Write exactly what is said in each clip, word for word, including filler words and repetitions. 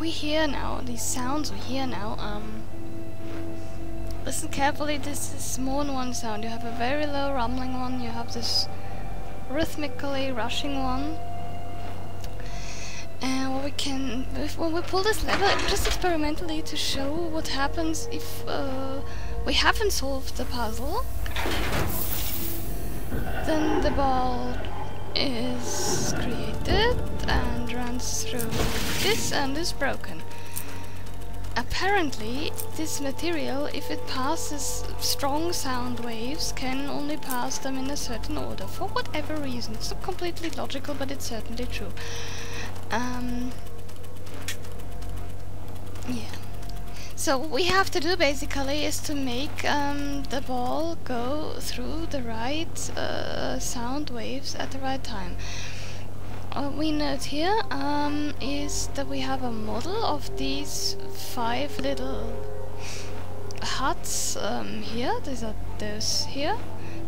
we hear now, these sounds we hear now, um... listen carefully, this is more than one sound. You have a very low rumbling one, you have this rhythmically rushing one. And what we can... If, when we pull this lever, just experimentally to show what happens if uh, we haven't solved the puzzle, then the ball is created and runs through this and is broken. Apparently, this material, if it passes strong sound waves, can only pass them in a certain order, for whatever reason. It's not completely logical, but it's certainly true. Um, yeah. So what we have to do basically is to make um, the ball go through the right uh, sound waves at the right time. What we note here um, is that we have a model of these five little huts um, here. These are those here.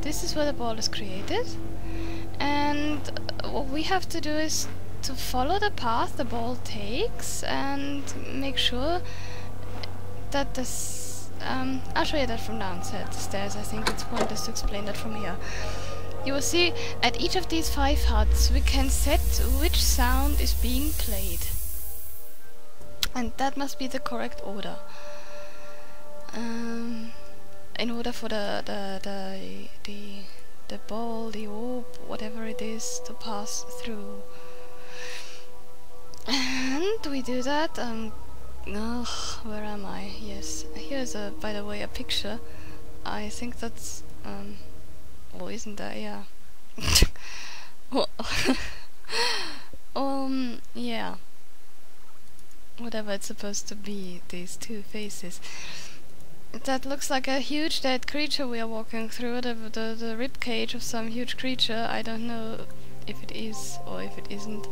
This is where the ball is created, and what we have to do is to follow the path the ball takes and make sure that this... Um, I'll show you that from downstairs. I think it's pointless to explain that from here. You will see at each of these five huts we can set which sound is being played. And that must be the correct order. Um, in order for the the, the the the ball, the orb, whatever it is, to pass through. And we do that, um, ugh, where am I? Yes, here's a, by the way, a picture. I think that's, um, oh, isn't that, yeah. Well, um, yeah. Whatever it's supposed to be, these two faces. That looks like a huge dead creature we are walking through, the, the, the ribcage of some huge creature. I don't know if it is or if it isn't.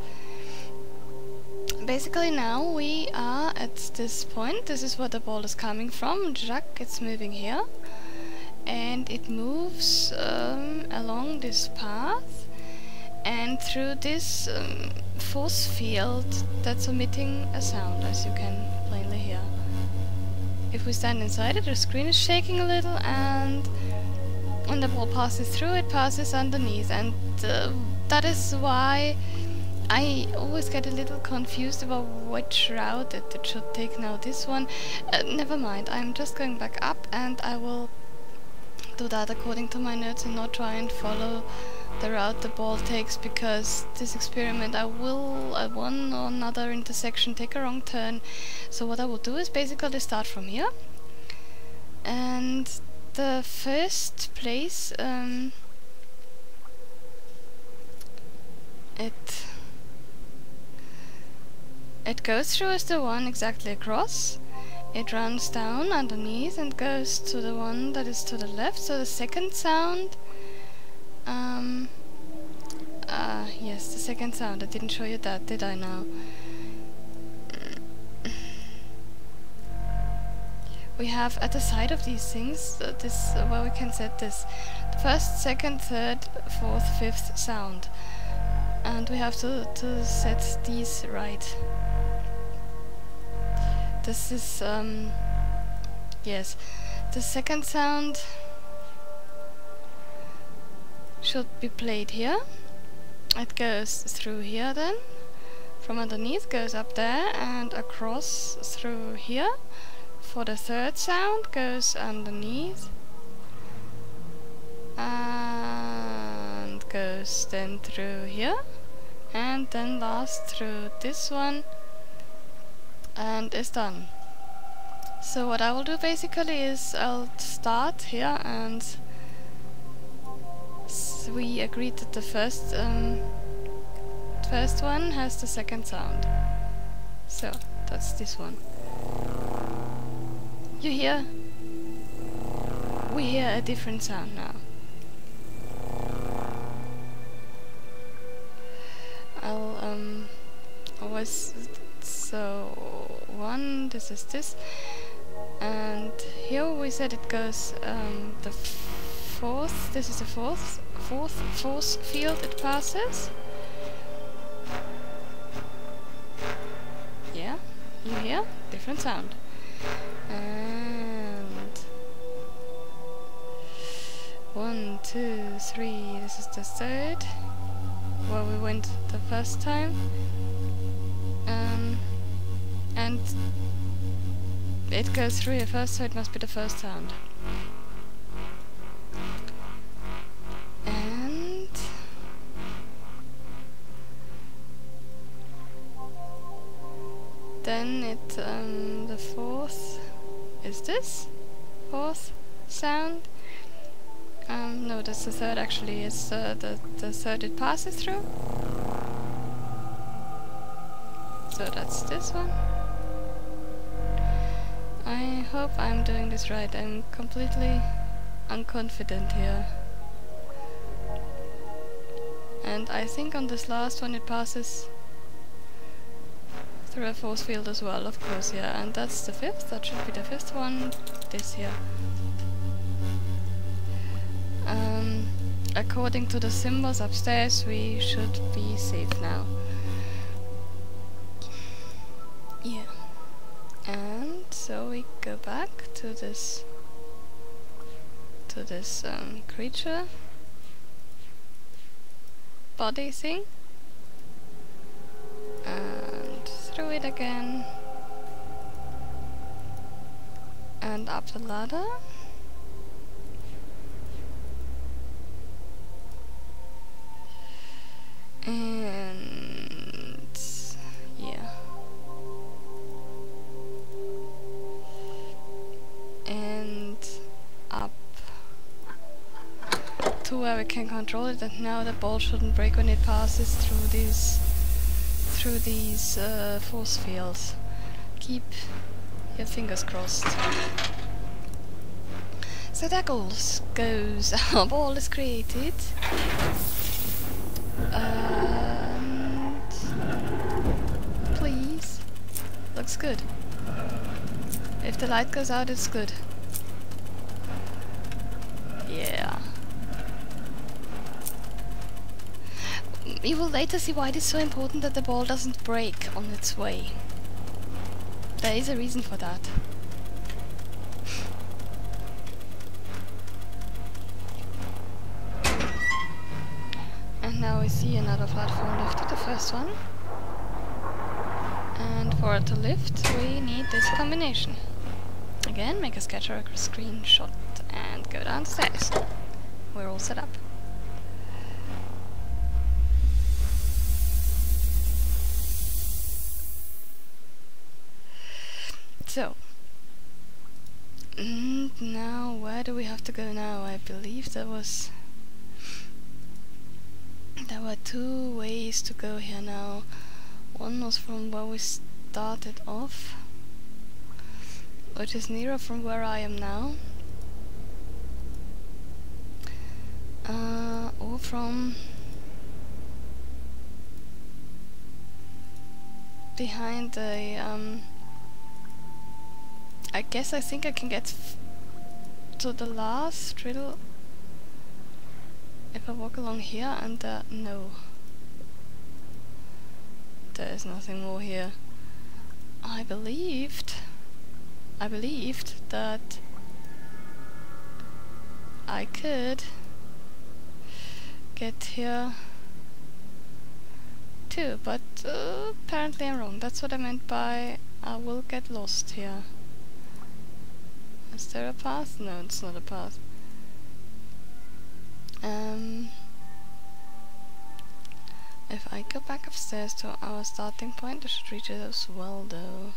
Basically now we are at this point. This is where the ball is coming from. Jacques, it's moving here. And it moves um, along this path and through this um, force field that's emitting a sound, as you can plainly hear. If we stand inside it, the screen is shaking a little, and when the ball passes through, it passes underneath. And uh, that is why I always get a little confused about which route it, it should take now. This one... Uh, never mind, I'm just going back up and I will do that according to my notes and not try and follow the route the ball takes, because this experiment I will at one or another intersection take a wrong turn. So what I will do is basically start from here. And the first place... Um, it... It goes through is the one exactly across. It runs down underneath and goes to the one that is to the left. So the second sound... Um... Ah, uh, yes, the second sound. I didn't show you that, did I now? We have at the side of these things, uh, this uh, where we can set this. The first, second, third, fourth, fifth sound. And we have to, to set these right. This is, um, yes, the second sound should be played here. It goes through here then, from underneath, goes up there and across through here. For the third sound, goes underneath and goes then through here, and then last through this one. And it's done. So what I will do basically is I'll start here, and s we agreed that the first um, first one has the second sound. So that's this one. You hear? We hear a different sound now. I'll um always. So one, this is this, and here we said it goes um, the fourth. This is the fourth, fourth force field it passes. Yeah, You hear? Different sound. And one, two, three. This is the third where we went the first time. Um, and it goes through here first, so it must be the first sound. And then it, um, the fourth is this fourth sound. Um, no, that's the third actually. It's uh, the the third it passes through. So that's this one. I hope I'm doing this right. I'm completely unconfident here. And I think on this last one it passes through a force field as well, of course, yeah. And that's the fifth. That should be the fifth one. This here. Um, according to the symbols upstairs, we should be safe now. Yeah, and so we go back to this to this um, creature body thing and through it again and up the ladder and yeah. And up to where we can control it, and now the ball shouldn't break when it passes through these through these uh, force fields. Keep your fingers crossed. So that goes goes our ball is created. And please, looks good. If the light goes out, it's good. Yeah. You will later see why it is so important that the ball doesn't break on its way. There is a reason for that. And now we see another platform lifted, the first one. And for it to lift, we need this combination. Again, make a sketch or a screenshot and go downstairs. We're all set up. So, and now where do we have to go now? I believe there was there were two ways to go here now. One was from where we started off, which is nearer from where I am now, uh, or from behind the, um, I guess I think I can get f to the last riddle if I walk along here and uh, no, there is nothing more here. I believed I believed that I could get here too, but uh, apparently I'm wrong. That's what I meant by I will get lost here. Is there a path? No, it's not a path. Um, if I go back upstairs to our starting point, I should reach it as well though.